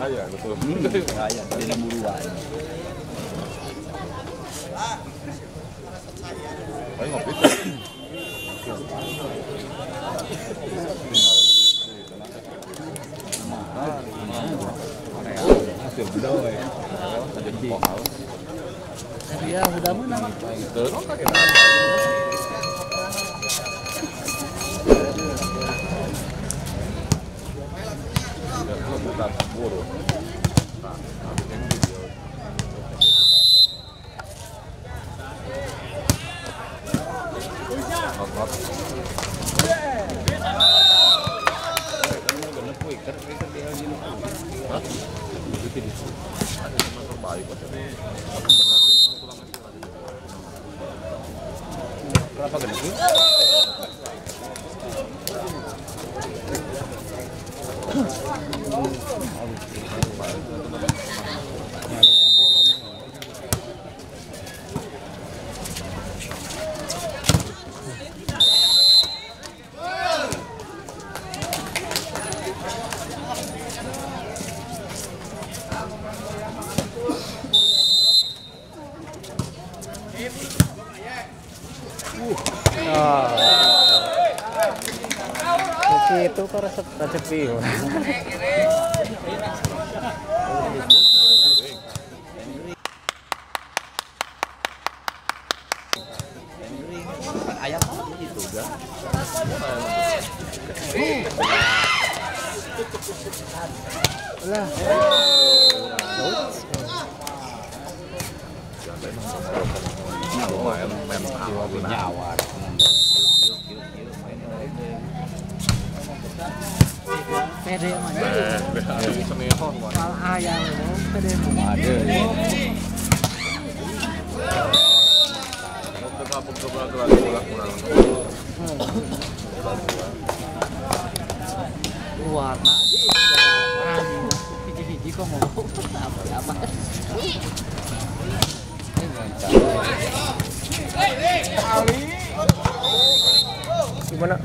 Ayah, betul. Ayah, jadi buruan. Ayo ngopi. Hasil budau ya. Hasil pohau. Iya, udah mana? Betul. Kenapa gede? Itu kok resep piye. Ayam itu juga. Lah. Nyawa. Pede mana? Pede semihon. Kalau ayam itu pede mana? Ada. Untuk apa coba kurang. Warna. Hiji-hiji kok mau apa-apa. Gimana? Terima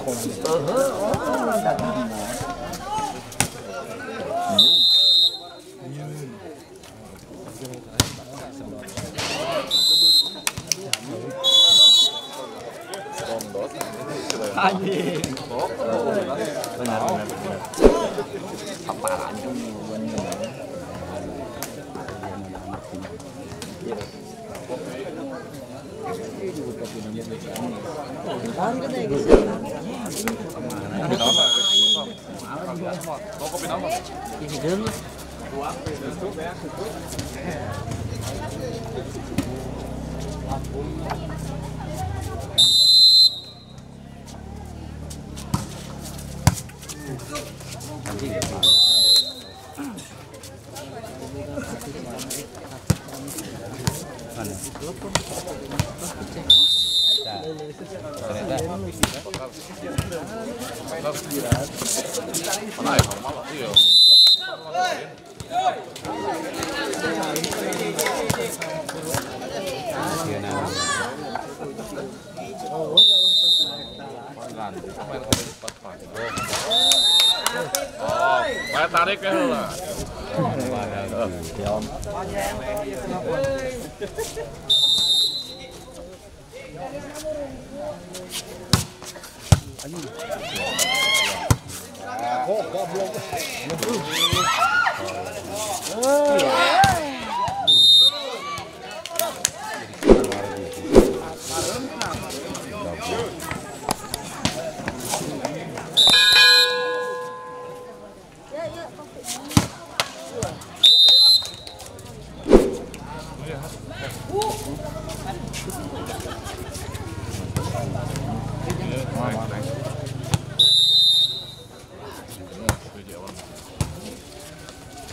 kasih telah menonton! Saya tarik ya lah.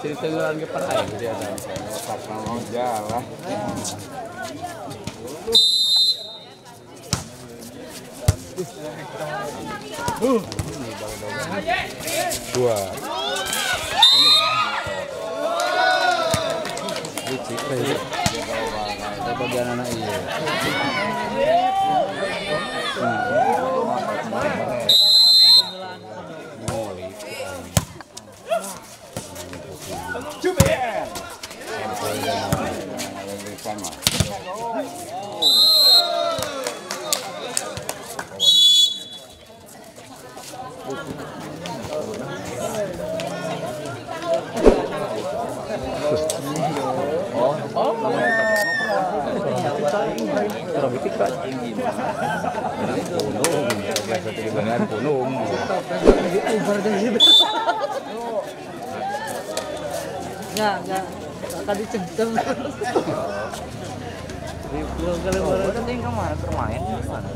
Cerita luar ke perang dia ada. Pasang jalan. Dua. Di bagian anak iya. Enggak. Tadi cedeng. Ribuan kali baru tadi kemarin bermain di mana?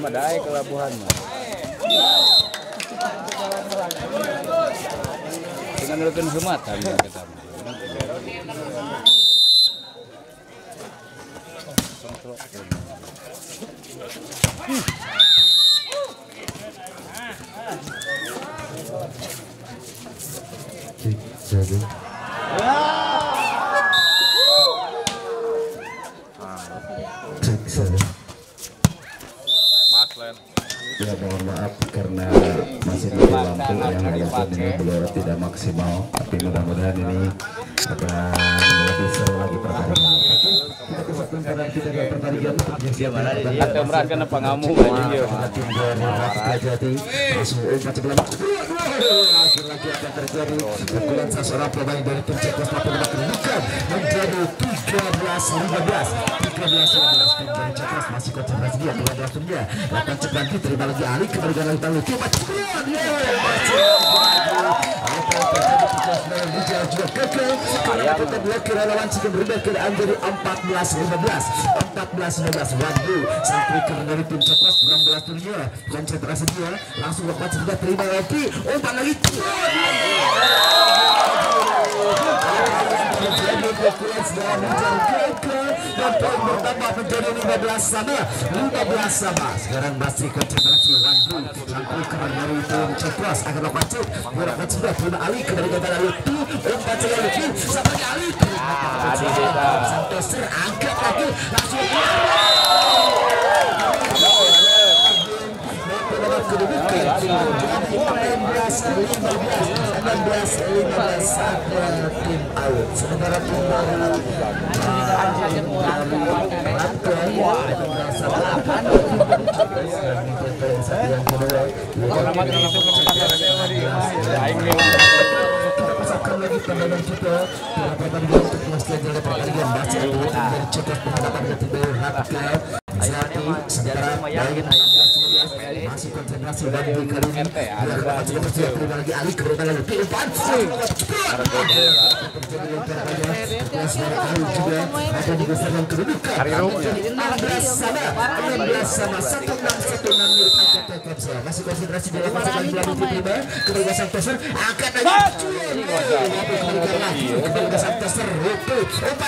Madai kelabuhan mah. Dengan rekan hemat kami kita. Ya mohon maaf karena masih ada lampu yang dilakukan ini belum tidak maksimal, tapi mudah-mudahan ini akan lebih seru lagi pertandingan. Kita kesempatan karena kita ada pertandingan yang mana ini? Kita merasa kena pengamuk aja dia. Tim dari Rafka Jati langsung umpan sebelah. Lagi akan terjadi pukulan seorang pemain dari tim Cekos tapi bukan menjadi 13-15. 13-15 tim dari Cekos masih konsentrasi dia kepada timnya. Akan cepat diterima lagi Ali kemudian lagi tahu coba. Karena kita blokir lawan sedang berubah keadaan dari 14-15 waktu sang striker dari tim Cekos 16 turnya konsentrasi dia langsung lepas sudah terima lagi umpan lagi. Menjadi 15 sama. Sekarang masih konsentrasi waktu sang striker dari tim Cekos akan lepas sudah terima alih kepada gawang Ali. Umpan sekali lagi sama Ali. Santoser angkat lagi langsung tim Rasakan lagi permainan kita dalam pertandingan untuk memastikan jalannya pertandingan baca dari Cekos penghadapan ke tim Rafka Jati secara baik masih konsentrasi dari kali ini dalam Cekos yang terima lagi alih kebetulan lagi P4 juga ada juga serang kedudukan 16 sama 16-16 milik Cekos masih konsentrasi dalam pasukan belakang tiba kebebasan Toser akan kebebasan Toser rumput untuk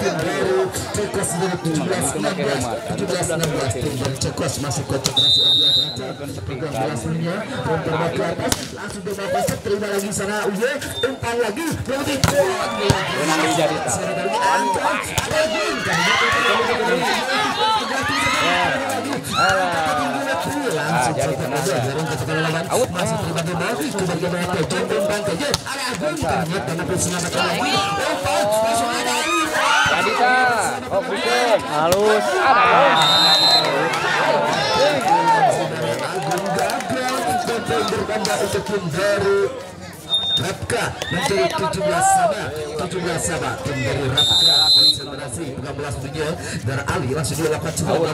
tim baru Cekos 17-16 tim dari Cekos masih konsentrasi ke atas langsung bebas terima lagi sana Uye umpan lagi lebih jadi tenaga masih terbatas Adita, oh bukan, halus, Rafka mencuri 17 sama tim dari Rafka konsentrasi 16-7 dari Ali langsung dilakukan sebuah bola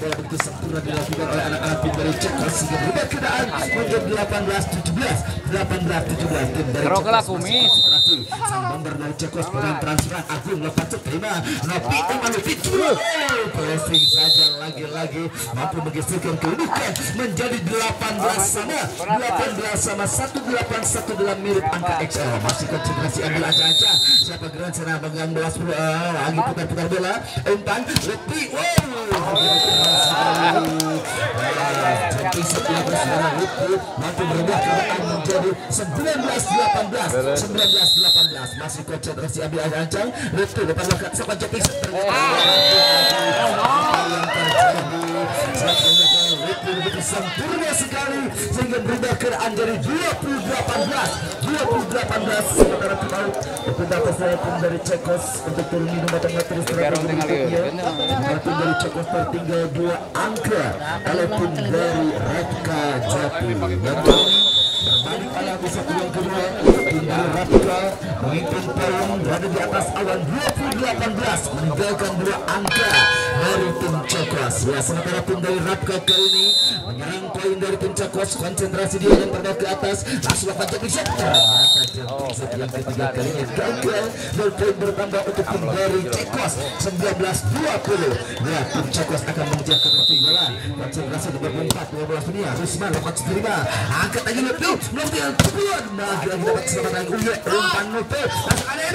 begitu sempurna dilakukan oleh anak-anak tim dari Cekos sehingga berubah keadaan menjadi 18-17 tim dari Cekos sang bomber dari Cekos pemain transferan Agung lepas terima Napi Amalufitru pressing saja lagi-lagi mampu menggeserkan kedudukan menjadi 18-18 dalam mirip angka XL masih konsentrasi ambil acah-acah siapa gerak serang dengan 10 lagi putar-putar bola umpan lebih mampu berubah keadaan menjadi 19-18 masih konsentrasi ambil acah-acah Lepi depan lokat siapa Cepi sempurna sekali sehingga berubah keadaan dari 20-18 sementara kemarin pendapat saya pun dari Cekos untuk turun di rumah tengah terus terang tim dari Cekos tertinggal 2 angka oleh tim dari Rafka Jati berbalik ala pusat yang kedua tim dari Rafka mengikuti perang berada di atas awan 20-18 meninggalkan 2 angka dari tim Cekos sementara tim dari Rafka kali ini menyerang poin dari tim Cekos konsentrasi dia yang terbaik ke atas langsung akan jadi set yang ketiga kalinya gagal dan poin bertambah untuk tim dari Cekos 19-20 ya tim Cekos akan mengejar ketertinggalan konsentrasi nomor 4-12 dunia Risman lepas terima angkat lagi lebih belum keluar nah dia dapat kesempatan Uye umpan Nope langsung ada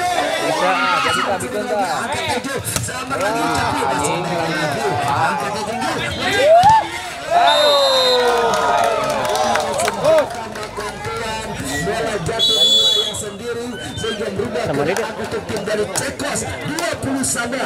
ini angkat lagi sama lagi tapi masih angkat lagi untuk tim dari Cekos 20 sama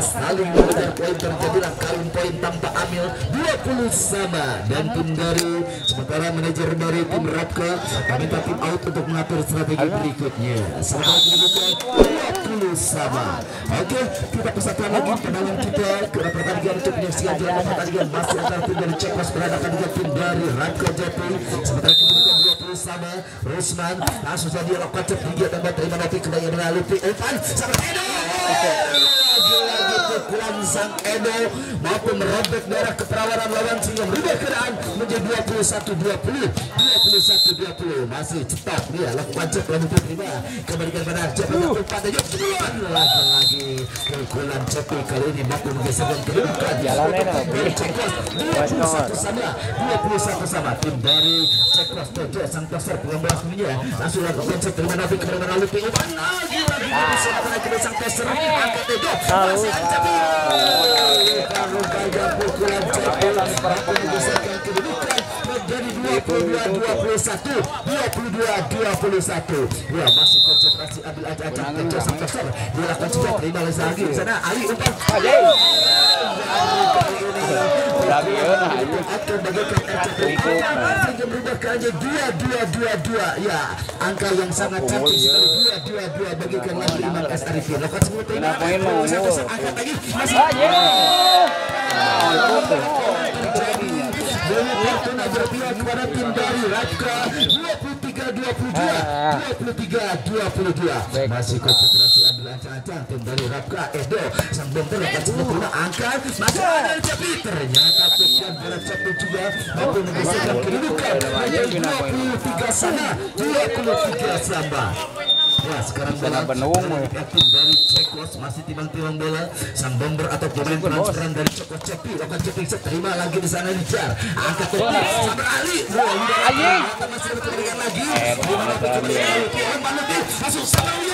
saling mengejar poin terjadilah karung poin tanpa amil 20 sama dan tim dari sementara manajer dari tim Rafka kami tim out untuk mengatur strategi berikutnya sementara berikutnya 20 sama. Oke, kita persatukan lagi penangan kita karena pertandingan untuk menyaksikan jalan pertandingan masih antara tim dari Cekos berhadapan dengan tim dari Rafka Jati sementara kita sama Rusman langsung saja lakukan kegiatan terima nanti kembali melalui umpan sang Edo lagi-lagi pukulan sang Edo mampu merobek darah keperawanan lawan sehingga berubah keadaan menjadi 21-20 masih cepat dia lakukan cep lalu terima kembalikan pada cep empat aja lagi-lagi pukulan Cepi kali ini mampu menggeserkan kedudukan jalannya dari Cekos 21 sama tim dari Cekos sang Toser pengambil akunya langsung lakukan cep terima nanti kembali melalui umpan lagi-lagi suara sang Toser angkat Edo masih Cepi gagal pukulan Cepi mampu menggeserkan kedudukan menjadi 22-21 ya masih konsentrasi ambil acak-acak Cekos sang Toser dilakukan sudah terima lagi sana Ali umpan dua ya angka yang sangat cantik sekali 2-2 bagikan lagi Iman Arifin lakukan semua terima angkat lagi masih terjadinya. Bola pertama berpihak kepada tim dari Rafka 23-22. Masih konsentrasi ambil ancang-ancang tim dari Rafka Edo. Sang bomber lepas bola angkat masuk dari Cepi. Ternyata pemain bola Cepi juga mampu mengembalikan kedudukan. 23-23 Samba. Nah, sekarang bola tim dari Cekos masih timbang-timbang bola. Sang bomber atau pemain transferan dari Cekos Cepi, akan Cepi terima lagi di sana dijar. Angkat bola Sambar Ali. Masih berkeringan lagi. Masuk Sambar Ali.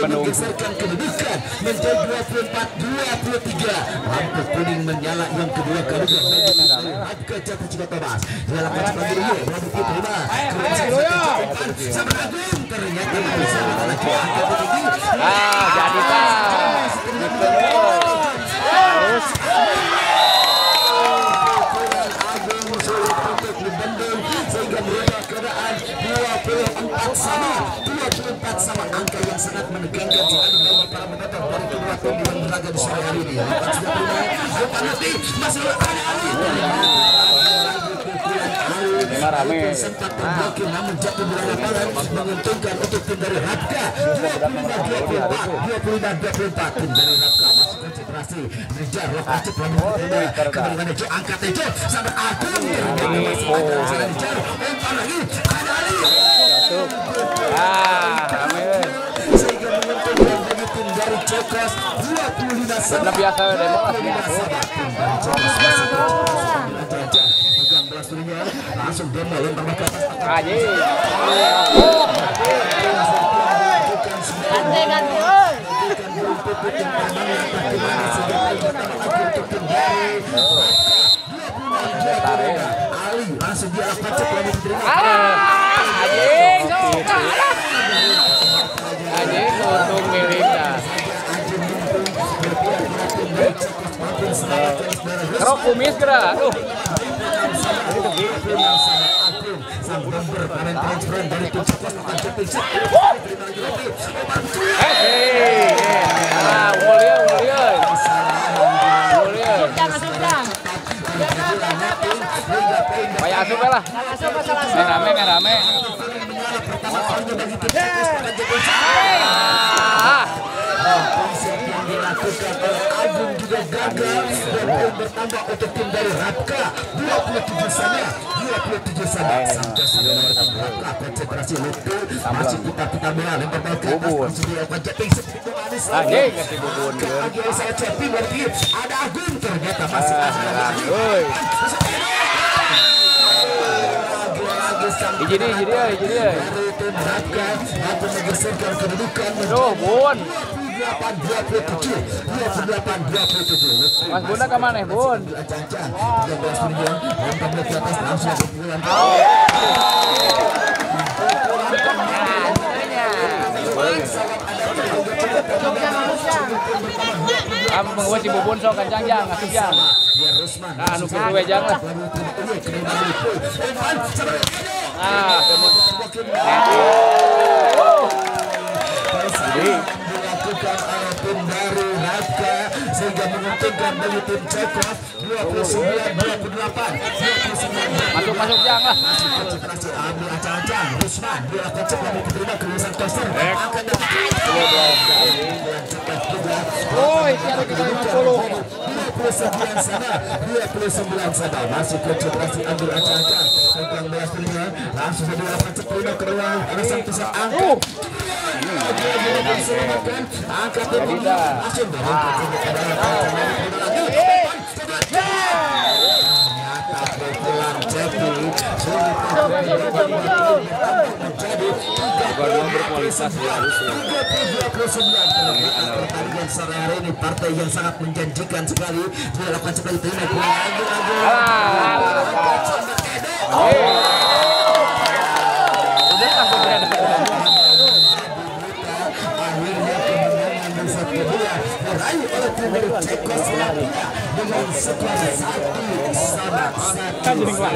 Menggeserkan kedudukan menjadi 24-23. Lampu kuning menyala yang kedua kalinya. Rafka Jati juga terbas. Dilakukan sebagai diterima. Ternyata bisa lagi angkat tinggi. Jadi pas. Terus. Sehingga berubah keadaan 24 sama angka yang sangat menegangkan sekali bagi para penonton dari kedua tim yang berlaga di sore hari ini. Masih sempat terblokir namun jatuh bola lapangan menguntungkan untuk tim dari Rafka 25-24 tim dari Rafka masih konsentrasi mengejar lokasi peluang kemudian hijau angkat hijau sampai agung masih akan salah hijau umpan lagi ada Ali sehingga menguntungkan bagi tim dari Cekos 25-24 langsung demo lempar ke atas langsung dia kumis gerak dan bertambah untuk tim dari Rafka 27 sana sampai Rafka konsentrasi lutut masih putar-putar bola lempar ke atas dia panjat tinggi itu Anis saya Cepi berarti ada Agung ternyata masih jadi tim Rafka mampu menggeserkan kedudukan 28-27. Mas Bunda kemana Bun? Si Bubun sok kencang jang, asup jang. Nah, anu kedua jang lah. Sehingga menguntungkan dari tim Cekos 29-28. Masuk jang lah. Sana 29 sana masih konsentrasi ambil acang-acang tentang bola sebenarnya langsung saja dilakukan Ceprino ke ruang ada sang angkat angkat langsung pertandingan sore hari ini partai yang sangat menjanjikan sekali dilakukan seperti ini. Dengan